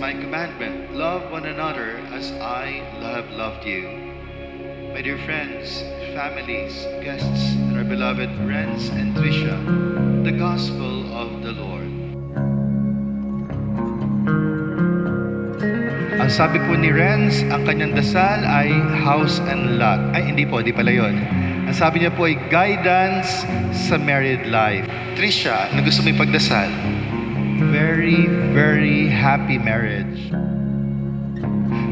my commandment, love one another as I have loved you. My dear friends, families, guests, and our beloved Renz and Trisha, the Gospel of the Lord. Ang sabi po ni Renz, ang kanyang dasal ay house and lot. Ay, hindi pala yun. Ang sabi niya po ay guidance sa married life. Trisha, na gusto mo ipagdasal? Very, very happy marriage.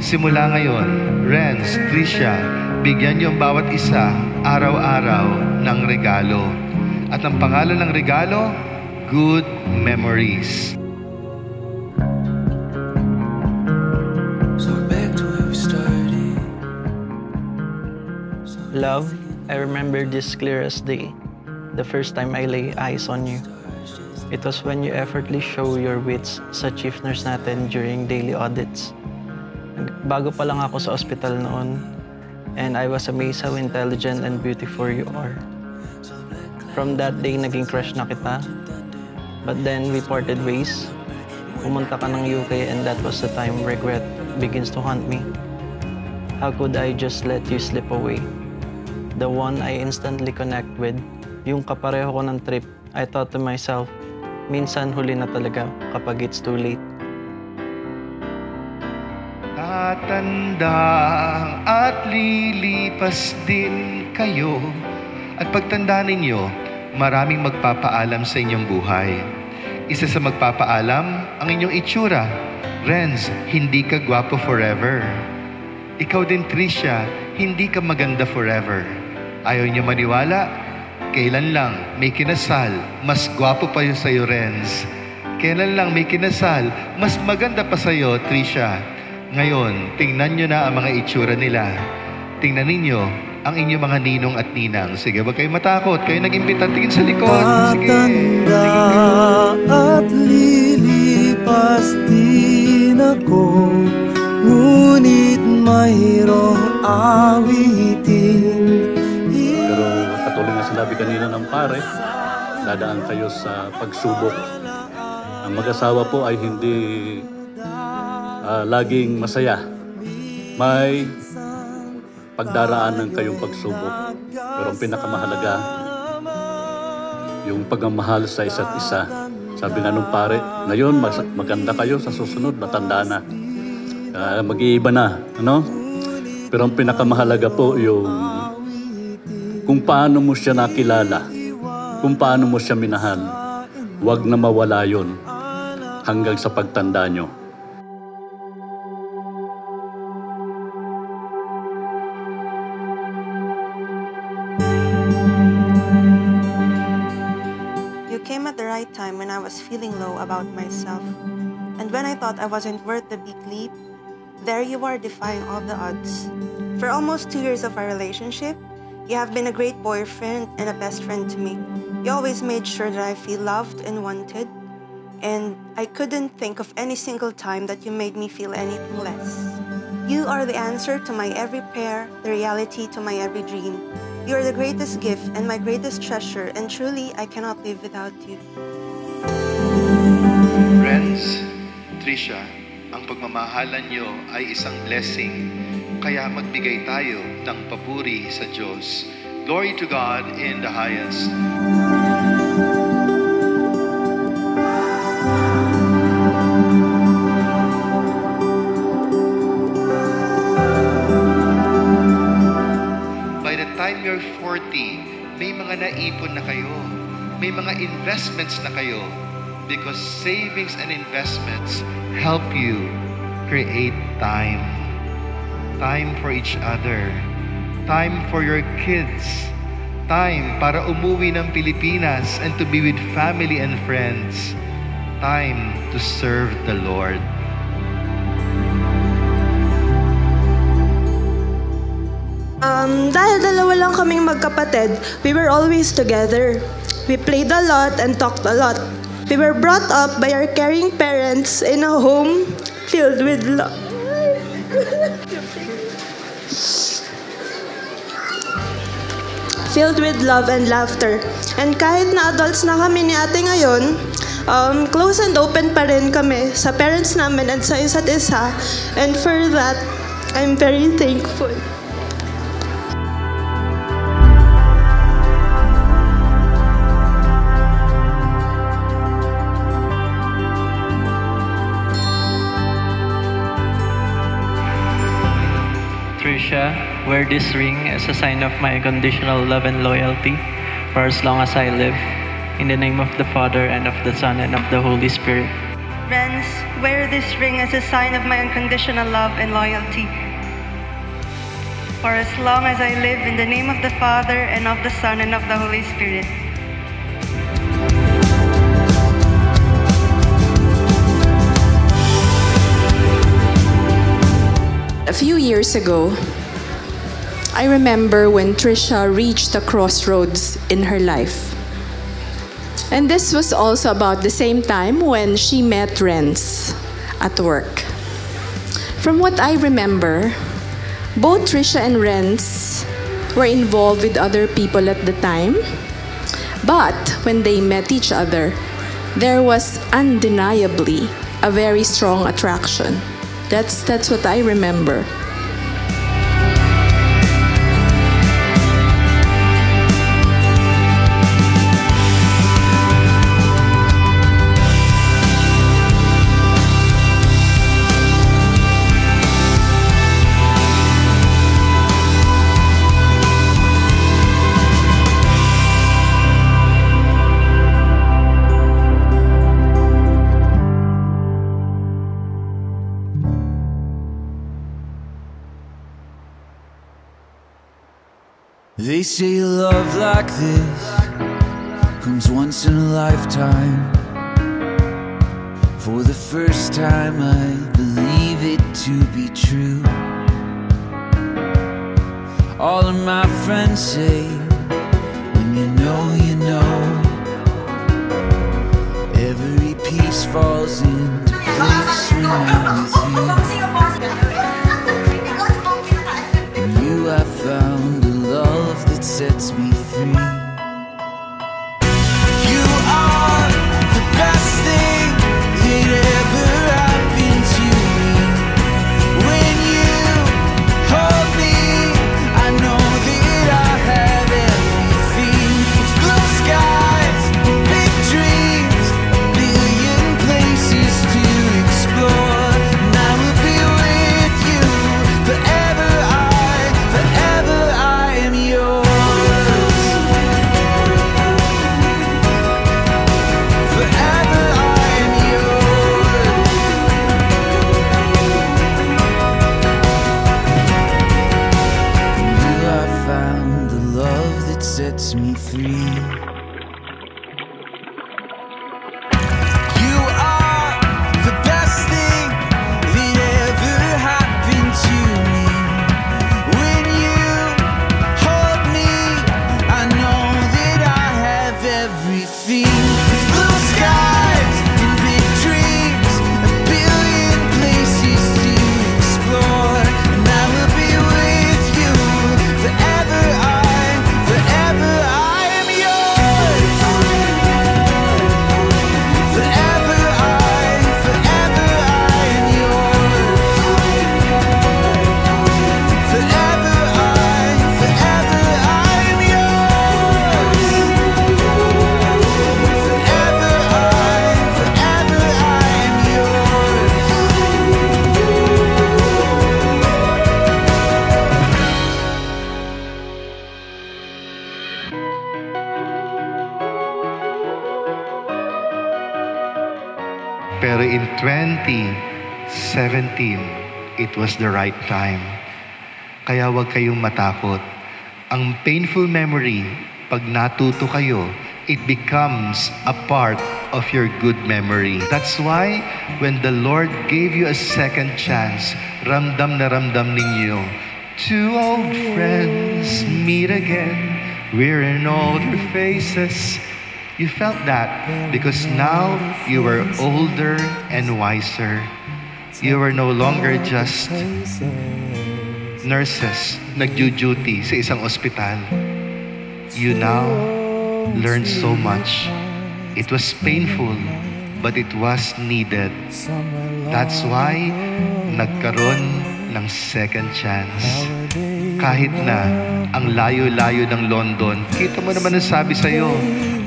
Simula ngayon, Renz, Trisha, bigyan niyo ang bawat isa araw-araw ng regalo. At ang pangalan ng regalo, Good Memories. Love, I remember this clear as day, the first time I lay eyes on you. It was when you effortlessly show your wits sa chiefners natin during daily audits. Bago pa lang ako sa ospital noon, and I was amazed how intelligent and beautiful you are. From that day, naging crush na kita, but then we parted ways. Pumunta ka ng UK, and that was the time regret begins to haunt me. How could I just let you slip away? The one I instantly connect with, yung kapareho ko ng trip, I thought to myself, minsan huli na talaga kapag it's too late. Tatanda at lilipas din kayo. At pagtanda ninyo, maraming magpapaalam sa inyong buhay. Isa sa magpapaalam, ang inyong itsura. Renz, hindi ka gwapo forever. Ikaw din, Trisha, hindi ka maganda forever. Ayaw niyo maniwala? Kailan lang may kinasal, mas gwapo pa yun sa'yo, Renz. Kailan lang may kinasal, mas maganda pa sa'yo, Trisha. Ngayon, tingnan nyo na ang mga itsura nila. Tingnan ninyo ang inyong mga ninong at ninang. Sige, wag kayo matakot. Kayo nag-imbitan. Tingin sa likod. Sige. Patanda at lilipas din ako, ngunit mayroong awitin. Tuloy na sinabi kanina ng pare, dadaan kayo sa pagsubok. Ang mag-asawa po ay hindi laging masaya. May pagdaraanan kayong pagsubok. Pero ang pinakamahalaga, yung pagmamahal sa isa't isa. Sabi nga nung pare, ngayon maganda kayo, sa susunod matanda na. Mag-iiba na, ano? Pero ang pinakamahalaga po yung kung paano mo siya nakilala, kung paano mo siya minahal. Huwag na mawala yun hanggang sa pagtanda nyo. You came at the right time when I was feeling low about myself. And when I thought I wasn't worth the big leap, there you are defying all the odds. For almost 2 years of our relationship, you have been a great boyfriend and a best friend to me. You always made sure that I feel loved and wanted, and I couldn't think of any single time that you made me feel anything less. You are the answer to my every prayer, the reality to my every dream. You are the greatest gift and my greatest treasure, and truly I cannot live without you. Renz, Trisha, ang pagmamahalan niyo ay isang blessing. Kaya magbigay tayo ng papuri sa Diyos. Glory to God in the highest. By the time you're 40, may mga naipon na kayo. May mga investments na kayo. Because savings and investments help you create time. Time for each other, time for your kids, time para umuwi ng Pilipinas and to be with family and friends, time to serve the Lord. Dahil dalawa lang kaming magkapatid, we were always together. We played a lot and talked a lot. We were brought up by our caring parents in a home filled with love. Filled with love and laughter. And kahit na adults na kami ni ate ngayon, Close and open pa rin kami sa parents namin and sa isa't isa. And for that, I'm very thankful. Trisha, wear this ring as a sign of my unconditional love and loyalty for as long as I live. In the name of the Father, and of the Son, and of the Holy Spirit. Renz, wear this ring as a sign of my unconditional love and loyalty for as long as I live. In the name of the Father, and of the Son, and of the Holy Spirit. A few years ago, I remember when Trisha reached a crossroads in her life. And this was also about the same time when she met Renz at work. From what I remember, both Trisha and Renz were involved with other people at the time. But when they met each other, there was undeniably a very strong attraction. That's what I remember. They say love like this comes once in a lifetime. For the first time I believe it to be true. All of my friends say, when you know you know. Every piece falls into place when I'm with you. In you I found a love that sets me free. You are the best thing that ever happened to me. When you hold me, I know that I have everything. It's blue skies, big dreams, a billion places to explore. And I will be with you forever. Sets me free. You are the best thing that ever happened to me. When you hold me, I know that I have everything. It's blue skies and big dreams, a billion places to explore. And I will be with you forever. Pero in 2017, it was the right time. Kaya wag kayong matakot. Ang painful memory, pag natuto kayo, it becomes a part of your good memory. That's why when the Lord gave you a second chance, ramdam na ramdam ninyo. Two old friends meet again, wearing older faces. You felt that because now you were older and wiser. You were no longer just nurses nagdu-duty sa isang ospital. You now learned so much. It was painful, but it was needed. That's why nagkaroon ng second chance. Kahit na ang layo-layo ng London, kita mo naman ang sabi sa'yo,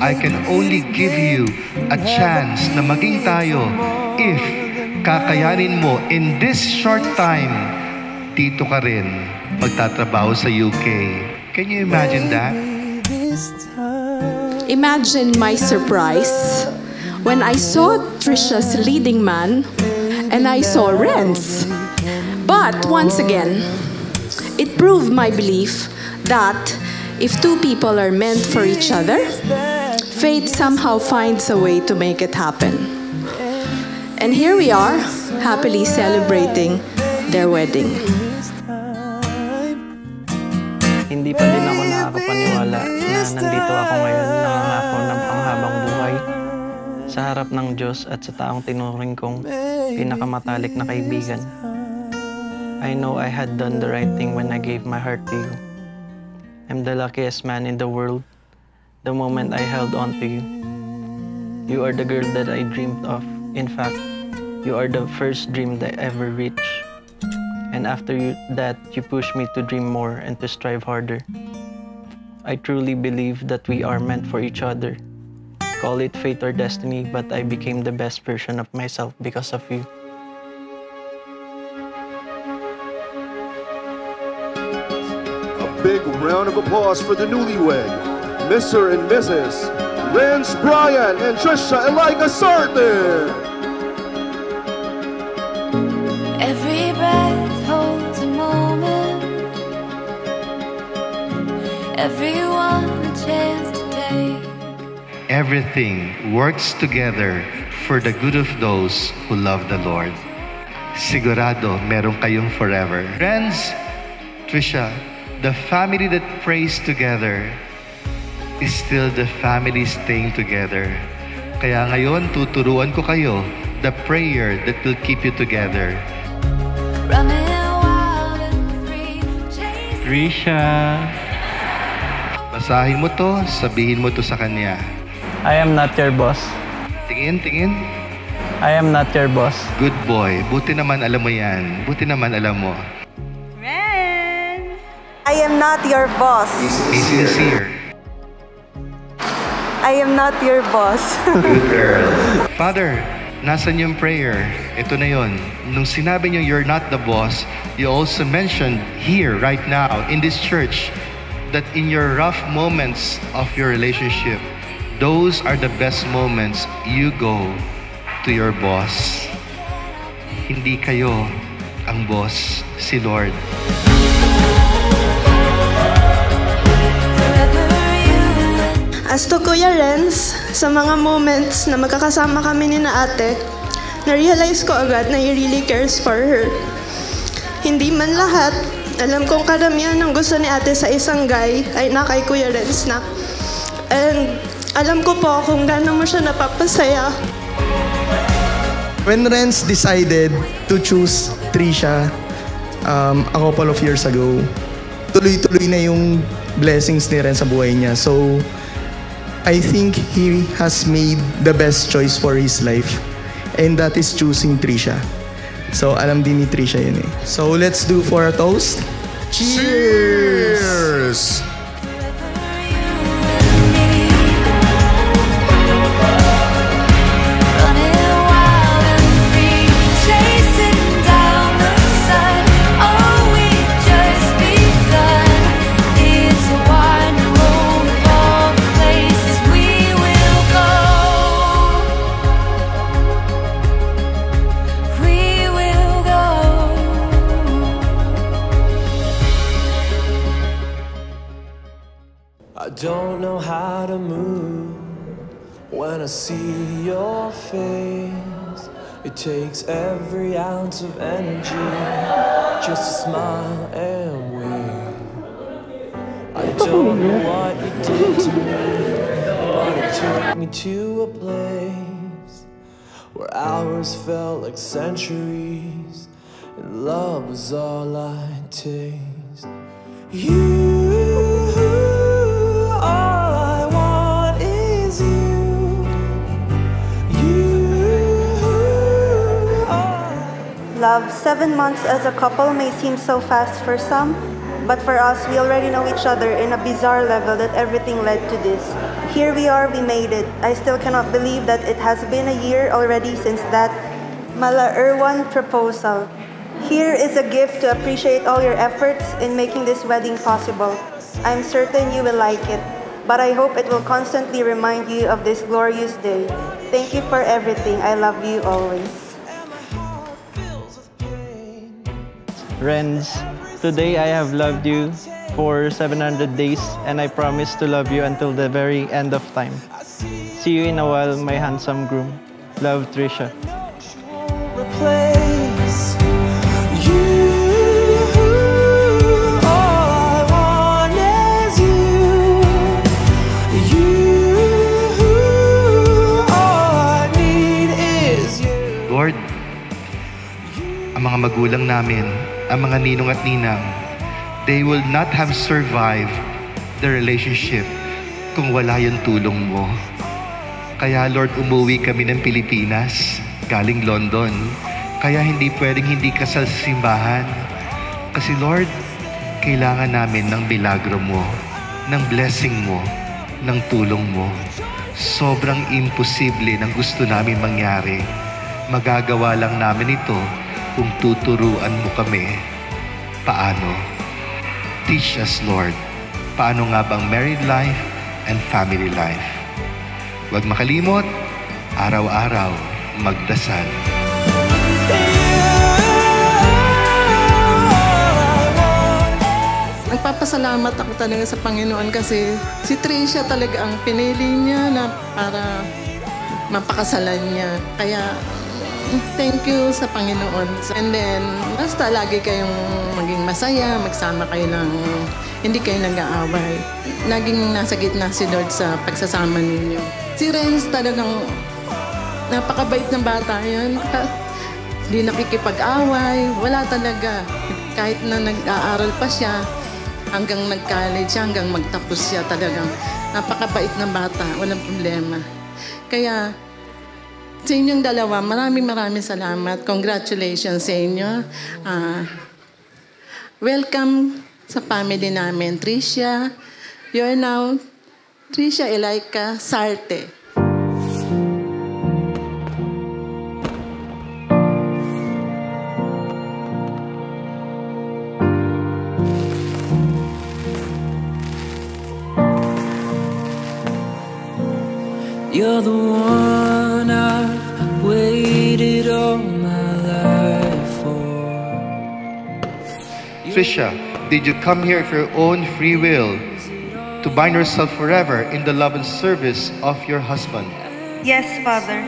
I can only give you a chance na maging tayo if kakayanin mo in this short time, dito ka rin magtatrabaho sa UK. Can you imagine that? Imagine my surprise when I saw Trisha's leading man and I saw Renz. But once again, it proved my belief that if two people are meant for each other, fate somehow finds a way to make it happen. And here we are, happily celebrating their wedding. Hindi pa din ako nakakapaniwala na nandito ako ngayon nangangako ng panghabang buhay sa harap ng Diyos at sa taong tinuring kong pinakamatalik na kaibigan. I know I had done the right thing when I gave my heart to you. I'm the luckiest man in the world the moment I held on to you. You are the girl that I dreamed of. In fact, you are the first dream that I ever reached. And after that, you pushed me to dream more and to strive harder. I truly believe that we are meant for each other. Call it fate or destiny, but I became the best version of myself because of you. A big round of applause for the newlywed, Mr. and Mrs. Renz Brian and Trisha Elaika Sarte. Everyone a chance to take. Everything works together for the good of those who love the Lord. Sigurado meron kayong forever. Friends, Trisha, the family that prays together is still the family staying together. Kaya ngayon, tuturuan ko kayo the prayer that will keep you together. Trisha, basahin mo to, sabihin mo to sa kanya. I am not your boss. Tingin, tingin. I am not your boss. Good boy. Buti naman alam mo yan. Buti naman alam mo. Renz! I am not your boss. Be sincere. I am not your boss. Good girl. Father, nasan yung prayer? Ito na yon. Nung sinabi niyo you're not the boss, you also mentioned here, right now, in this church, that in your rough moments of your relationship, those are the best moments you go to your boss. Hindi kayo ang boss, si Lord. As to Kuya Renz, sa mga moments na magkakasama kami ni na ate, na-realize ko agad na he really cares for her. Hindi man lahat, alam kong karamihan ng gusto ni ate sa isang guy ay na kay Kuya Renz na. And alam ko po kung gaano mo siya napapasaya. When Renz decided to choose Trisha a couple of years ago, tuloy-tuloy na yung blessings ni Renz sa buhay niya. So, I think he has made the best choice for his life. And that is choosing Trisha. So, alam din ni Trisha yun eh. So, let's do for a toast. Cheers! Don't know how to move when I see your face. It takes every ounce of energy just to smile and wait. I don't know what you did to me, but it took me to a place where hours felt like centuries and love was all I taste. You, all I want is you, you. love, 7 months as a couple may seem so fast for some, but for us, we already know each other in a bizarre level that everything led to this. Here we are, we made it. I still cannot believe that it has been a year already since that Mala Erwan proposal. Here is a gift to appreciate all your efforts in making this wedding possible. I'm certain you will like it, but I hope it will constantly remind you of this glorious day. Thank you for everything. I love you always. Renz, today I have loved you for 700 days, and I promise to love you until the very end of time. See you in a while, my handsome groom. Love, Trisha. Lord, ang mga magulang namin, ang mga ninong at ninang, they will not have survived the relationship kung wala yung tulong mo. Kaya Lord, umuwi kami ng Pilipinas, galing London. Kaya hindi pwedeng hindi kasal sa simbahan. Kasi Lord, kailangan namin ng milagro mo, ng blessing mo, ng tulong mo. Sobrang imposible ng gusto namin mangyari. Magagawa lang namin ito kung tuturuan mo kami paano. Teach us, Lord, paano nga bang married life and family life. Huwag makalimot, araw-araw magdasal. Nagpapasalamat ako talaga sa Panginoon kasi si Trisha talaga ang pinili niya na para mapakasalan niya. Kaya thank you sa Panginoon. And then, basta lagi kayong maging masaya, magsama kayo ng hindi kayo nag-aaway. Naging nasa gitna si Lord sa pagsasama ninyo. Si Renz talagang napakabait ng bata yan. Hindi nakikipag-away, wala talaga. Kahit na nag-aaral pa siya, hanggang nag-college siya, hanggang magtapos siya talagang napakabait ng bata, walang problema. Kaya, sa inyong dalawa, maraming salamat. Congratulations sa inyo. Welcome sa family namin, Trisha. You are now Trisha Elaika Sarte. You're the one I've waited all my life for. Trisha, did you come here of your own free will to bind yourself forever in the love and service of your husband? Yes, Father.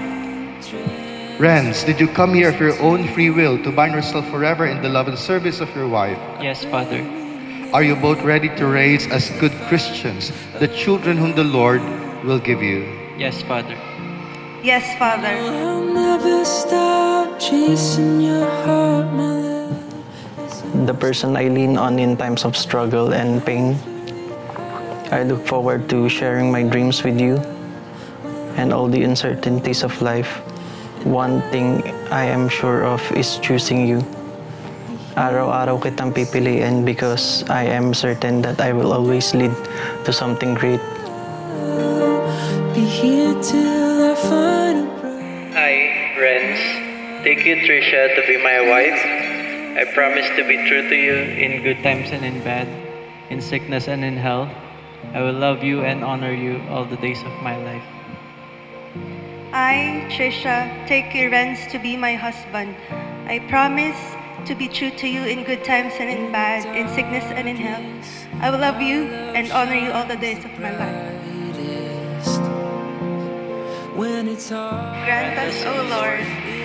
Renz, did you come here of your own free will to bind yourself forever in the love and service of your wife? Yes, Father. Are you both ready to raise as good Christians the children whom the Lord will give you? Yes, Father. Yes, Father. The person I lean on in times of struggle and pain. I look forward to sharing my dreams with you and all the uncertainties of life. One thing I am sure of is choosing you. Araw-araw kitang pipiliin because I am certain that I will always lead to something great. Hi, Renz. Thank you, Trisha, to be my wife. I promise to be true to you in good times and in bad, in sickness and in health. I will love you and honor you all the days of my life. I, Trisha, take you, Renz, to be my husband. I promise to be true to you in good times and in bad, in sickness and in health. I will love you and honor you all the days of my life. Grant us, O Lord,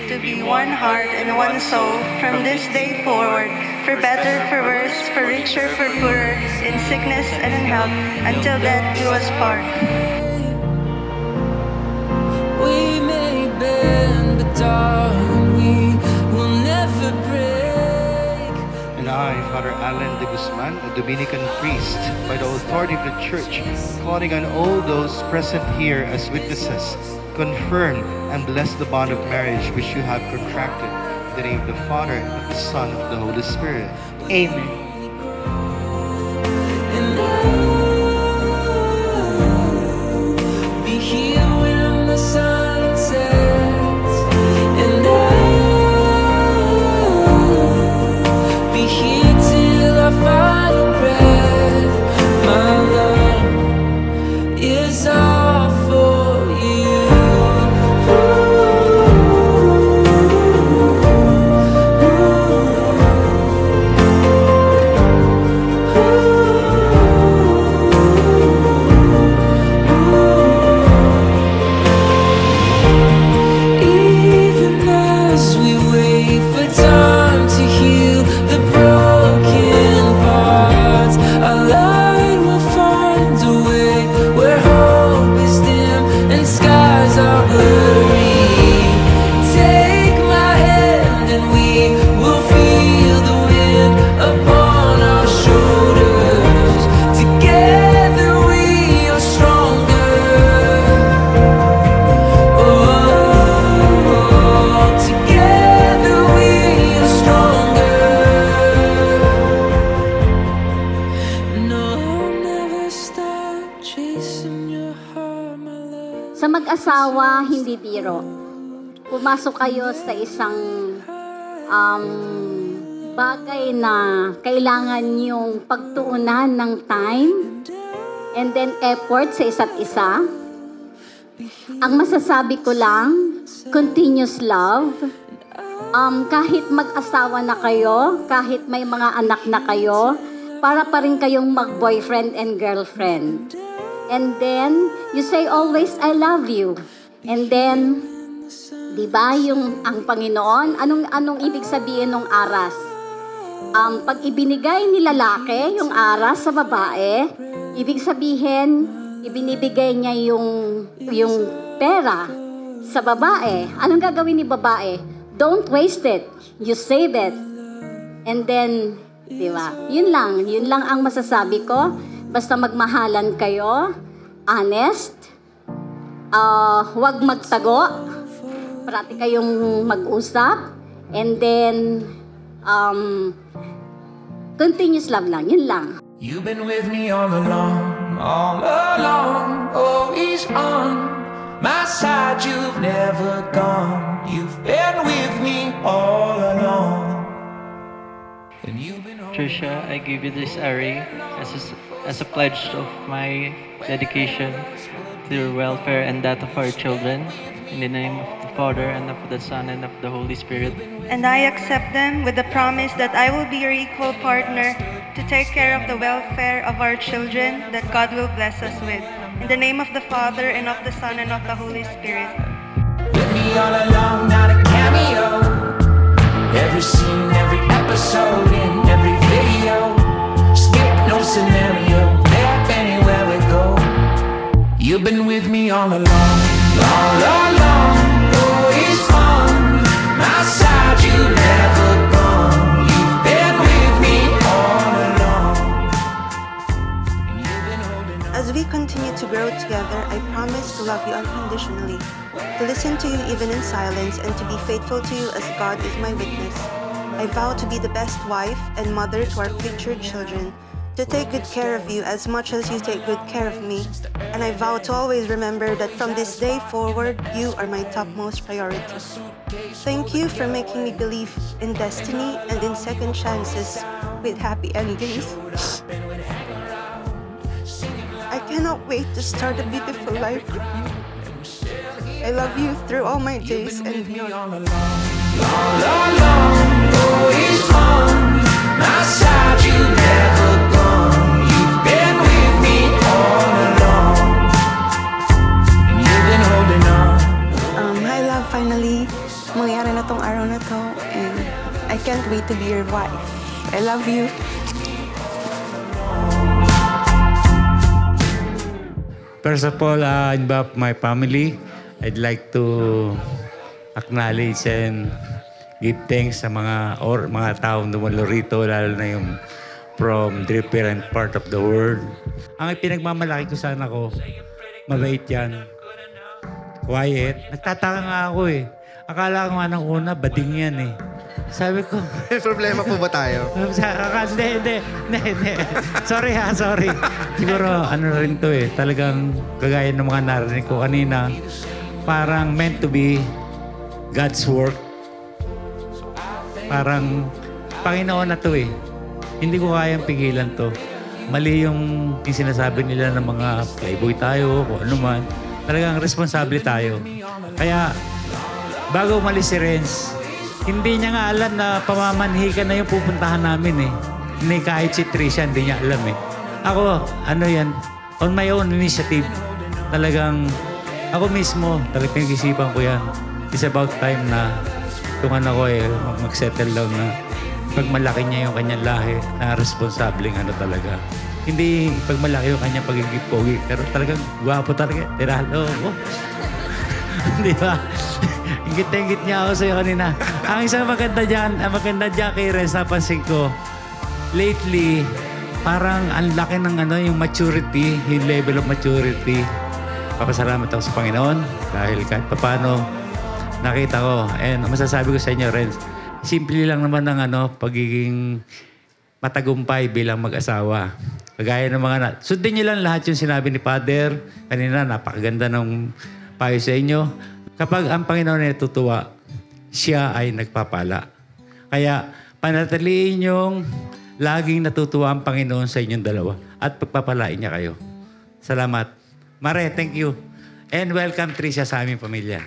to be one heart and one soul from this day forward, for better, for worse, for richer, for poorer, in sickness and in health, until death do us part. We may bend, but darling, we will never break. And I, Father Alan de Guzman, a Dominican priest, by the authority of the Church, calling on all those present here as witnesses, confirm and bless the bond of marriage which you have contracted of the name of the Father, of the Son, of the Holy Spirit. Amen. Asawa, hindi biro. Pumasok kayo sa isang bagay na kailangan yung pagtuunan ng time and then effort sa isa't isa. Ang masasabi ko lang, continuous love. Kahit mag-asawa na kayo, kahit may mga anak na kayo, para pa rin kayong mag-boyfriend and girlfriend. And then, you say always, I love you. And then, di ba yung ang Panginoon, anong ibig sabihin ng aras? Pag ibinigay ni lalaki yung aras sa babae, ibig sabihin, ibinibigay niya yung pera sa babae. Anong gagawin ni babae? Don't waste it. You save it. And then, di ba? Yun lang ang masasabi ko. Basta magmahalan kayo, honest, huwag magtago, parati kayong mag-usap, and then, continuous love lang, yun lang. You've been with me all along, always on my side, you've never gone, you've been with me all along. Trisha, I give you this array as a pledge of my dedication to your welfare and that of our children. In the name of the Father, and of the Son, and of the Holy Spirit. And I accept them with the promise that I will be your equal partner to take care of the welfare of our children that God will bless us with. In the name of the Father, and of the Son, and of the Holy Spirit. With me all along, not a cameo. Every scene, every episode, in every video. Skip no scenario, back anywhere we go. You've been with me all along, always on my side, you've never gone. You've been with me all along. As we continue to grow together, I promise to love you unconditionally, to listen to you even in silence, and to be faithful to you as God is my witness. I vow to be the best wife and mother to our future children, to take good care of you as much as you take good care of me, and I vow to always remember that from this day forward, you are my topmost priority. Thank you for making me believe in destiny and in second chances with happy endings. I cannot wait to start a beautiful life. I love you through all my days and beyond. All along, always on my side, you've never gone. You've been with me all along. You've been holding on. Hi love, finally, mangyari na tong araw na to, and I can't wait to be your wife. I love you. First of all, involve my family. I'd like to acknowledge and give thanks sa mga taong dumalo rito, lalo na yung from different part of the world. Ang pinagmamalaki ko sana ko, mabait yan, quiet. Nagtataka nga ako eh. Akala ko nga ng una, bading yan eh. Sabi ko... May problema po ba tayo? Hindi. Sorry ha, sorry. Siguro, ano rin to eh. Talagang kagaya ng mga narinig ko kanina. Parang meant to be God's work. Parang Panginoon na to eh. Hindi ko kayang pigilan to. Mali yung sinasabi nila ng mga playboy tayo o ano man. Talagang responsable tayo. Kaya, bago umalis si Renz, hindi niya nga alam na pamamanhikan na yung pupuntahan namin eh. Hindi kahit si Trisha, hindi niya alam eh. Ako, ano yan, on my own initiative. Talagang, ako mismo, talagang isipan ko yan. It's about time na tungan ako eh, mag-settle down na pag malaki niya yung kanyang lahi, na responsabling ano talaga. Hindi pag malaki yung kanyang pagiging pogi, pero talagang guwapo talaga. Tiralo ko. Di ba? Ingit-ingit niya ako sa'yo kanina. Ang isang maganda dyan, kay Renz, napansin ko, lately, parang ang laki ng ano, yung maturity, yung level of maturity. Papasalamat ako sa Panginoon dahil kahit papano nakita ko. And masasabi ko sa inyo, Renz, simple lang naman ng ano, pagiging matagumpay bilang mag-asawa. Kagaya ng mga na... Sundin niyo lang lahat yung sinabi ni Father. Kanina, napakaganda ng payo sa inyo. Kapag ang Panginoon ay natutuwa, siya ay nagpapala. Kaya panatiliin yung laging natutuwa ang Panginoon sa inyong dalawa at pagpapalain niya kayo. Salamat. Mare, thank you. And welcome Trisha sa aming pamilya.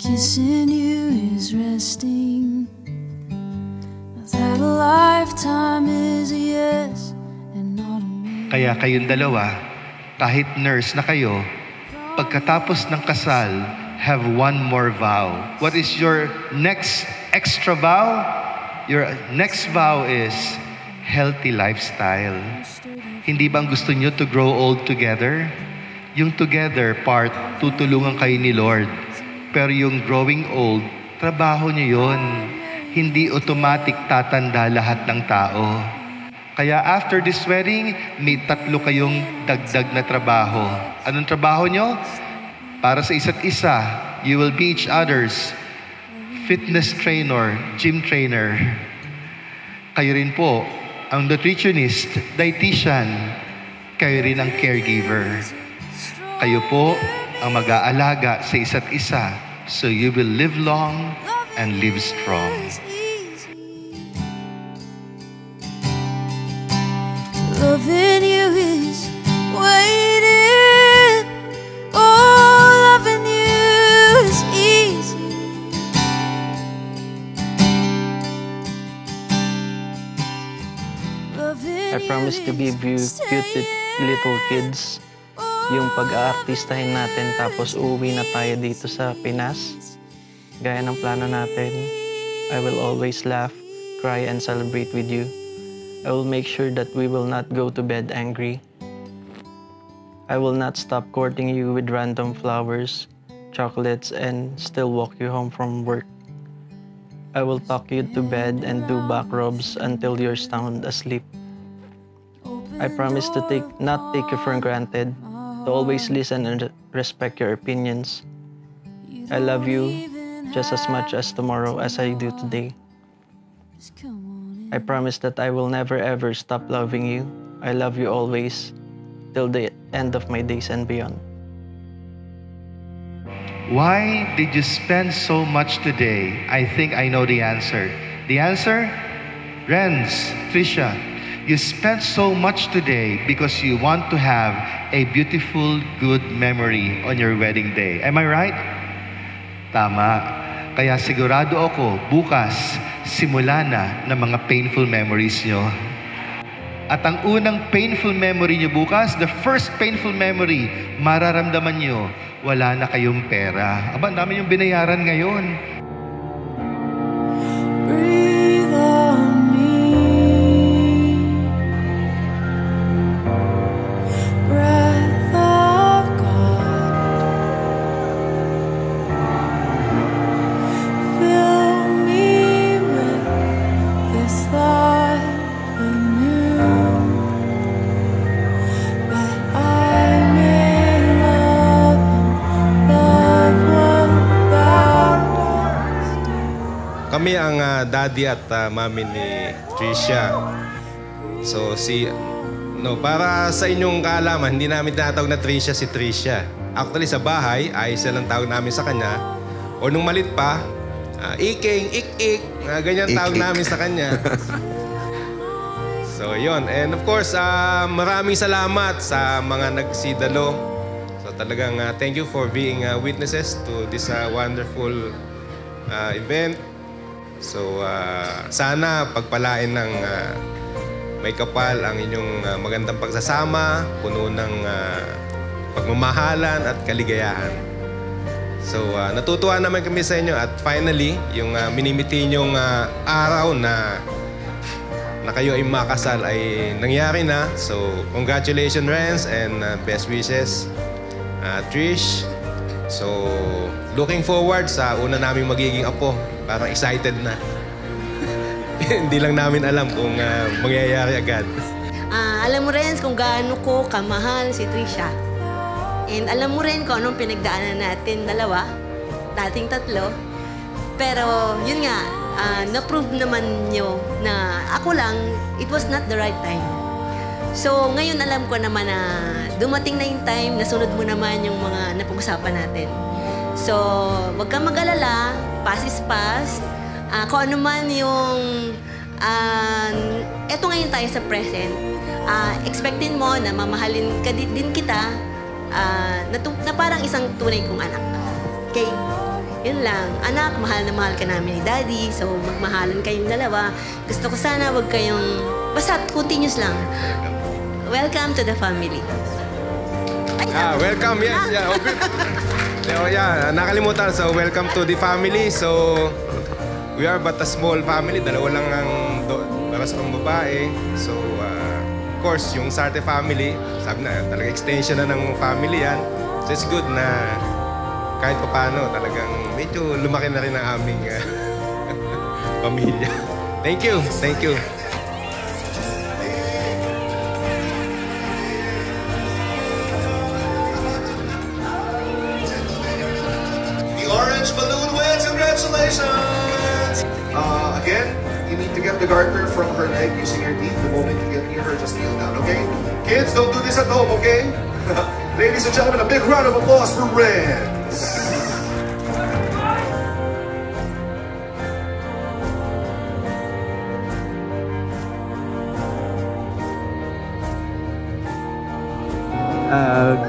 Kissing you is resting. That a lifetime is a yes. Kaya kayong dalawa, kahit nurse na kayo, pagkatapos ng kasal, have one more vow. What is your next extra vow? Your next vow is healthy lifestyle. Hindi bang gusto nyo to grow old together? Yung together part, tutulungan kayo ni Lord. Pero yung growing old, trabaho nyo yun. Hindi automatic tatanda lahat ng tao. Kaya after this wedding, may tatlo kayong dagdag na trabaho. Anong trabaho nyo? Para sa isa't isa, you will be each other's fitness trainer, gym trainer. Kayo rin po ang nutritionist, dietitian. Kayo rin ang caregiver. Kayo po ang mag-aalaga sa isa't isa. So you will live long and live strong. Loving you is waiting. Oh, loving you is easy. I promise to give you cute little kids. Yung pag-aartistahin natin tapos uuwi na tayo dito sa Pinas. Gaya ng plano natin. I will always laugh, cry, and celebrate with you. I will make sure that we will not go to bed angry. I will not stop courting you with random flowers, chocolates, and still walk you home from work. I will tuck you to bed and do back rubs until you're sound asleep. I promise to not take you for granted, to always listen and respect your opinions. I love you just as much as tomorrow as I do today. I promise that I will never ever stop loving you. I love you always, till the end of my days and beyond. Why did you spend so much today? I think I know the answer. The answer? Renz, Trisha, you spent so much today because you want to have a beautiful, good memory on your wedding day. Am I right? Tama. Kaya sigurado ako, bukas, simula na ng mga painful memories nyo. At ang unang painful memory nyo bukas, the first painful memory, mararamdaman nyo, wala na kayong pera. Aba, ang dami yung binayaran ngayon. Breathe on me. Breath of God. Fill me with this love anew, that I may love. kami ang daddy at mami ni Trisha. So si para sa inyong kaalaman, hindi namin tinatawag na Trisha si Trisha. Actually sa bahay ay isa lang tawag namin sa kanya. O nung malit pa, iking, ik-ik, ganyan tawag namin sa kanya. So yon. And of course, maraming salamat sa mga nagsidalo. So talagang thank you for being witnesses to this wonderful event. So sana pagpalain ng may kapal ang inyong magandang pagsasama, puno ng pagmamahalan at kaligayahan. So natutuwa naman kami sa inyo at finally, yung minimiti nyong araw na kayo ay makasal ay nangyari na. So, congratulations, Renz, and best wishes, Trish. So, looking forward sa una namin magiging apo. Parang excited na. Hindi lang namin alam kung mangyayari agad. Alam mo, Renz, kung gaano ko kamahal si Trisha. And alam mo rin kung anong pinagdaanan natin dalawa, dating tatlo. Pero, yun nga, na-prove naman nyo na ako lang, it was not the right time. So, ngayon alam ko naman na dumating na yung time, nasunod mo naman yung mga napag-usapan natin. So, wag kang mag-alala, past is past. Kung ano man yung... eto ngayon tayo sa present. Expectin mo na mamahalin ka din kita na parang isang tunay kong anak. Okay? Yun lang. Anak, mahal na mahal ka namin ni Daddy. So, magmahalan kayong dalawa. Gusto ko sana wag kayong... Basta, continuous lang. Welcome to the family. Ay, welcome, yes. Yeah, okay. So, yeah, nakalimutan. So, welcome to the family. So, we are but a small family. Dalawa lang ang baras pang babae. So, of course, yung Sarte family, sabi na, talaga extension na ng family yan. So, it's good na... kahit pa paano, talagang medyo lumaki na rin ang aming pamilya. Thank you. Thank you. The orange balloon wins. Congratulations! Again, you need to get the garter from her leg using your teeth. The moment you get near her, just kneel down, okay? Kids, don't do this at home, okay? Ladies and gentlemen, a big round of applause for Renz.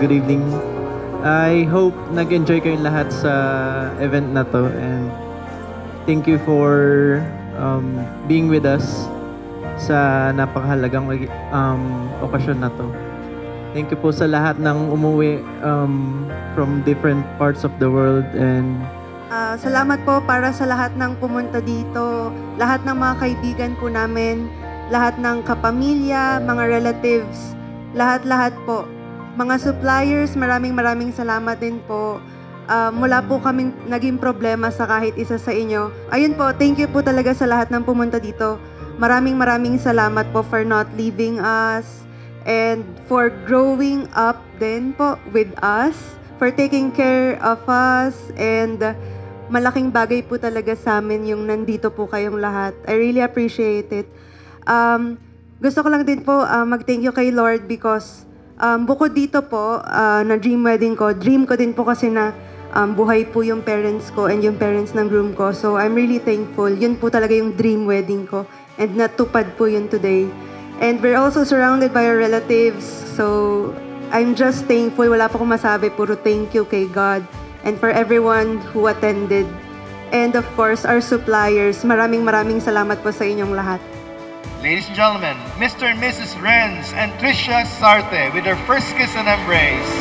Good evening. I hope nag-enjoy kayong lahat sa event na to, and thank you for being with us sa napakahalagang okasyon na to. Thank you po sa lahat ng umuwi from different parts of the world. And salamat po para sa lahat ng pumunta dito, lahat ng mga kaibigan po namin, lahat ng kapamilya, mga relatives, lahat-lahat po. Mga suppliers, maraming salamat din po. Mula po kaming naging problema sa kahit isa sa inyo. Ayun po, thank you po talaga sa lahat ng pumunta dito. Maraming salamat po for not leaving us. And for growing up din po with us, for taking care of us, and malaking bagay po talaga sa amin yung nandito po kayong lahat. I really appreciate it. Gusto ko lang din po mag-thank you kay Lord because bukod dito po na dream wedding ko, dream ko din po kasi na buhay po yung parents ko and yung parents ng groom ko. So I'm really thankful. Yun po talaga yung dream wedding ko and natupad po yun today. And we're also surrounded by our relatives, so I'm just thankful. Wala pa akong masabi, puro thank you kay God and for everyone who attended. And of course, our suppliers. Maraming salamat po sa inyong lahat. Ladies and gentlemen, Mr. and Mrs. Renz and Trisha Sarte with their first kiss and embrace.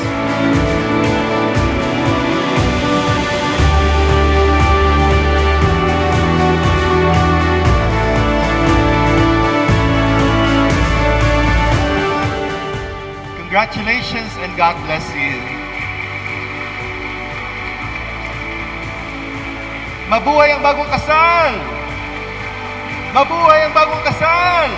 Congratulations and God bless you. Mabuhay ang bagong kasal! Mabuhay ang bagong kasal!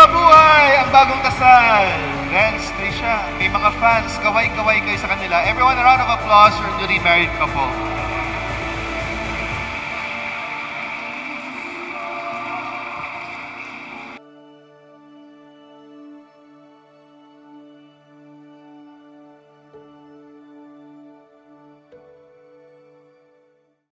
Mabuhay ang bagong kasal! Renz, Trisha, may mga fans, kaway-kaway kayo sa kanila. Everyone, a round of applause for newly married couple.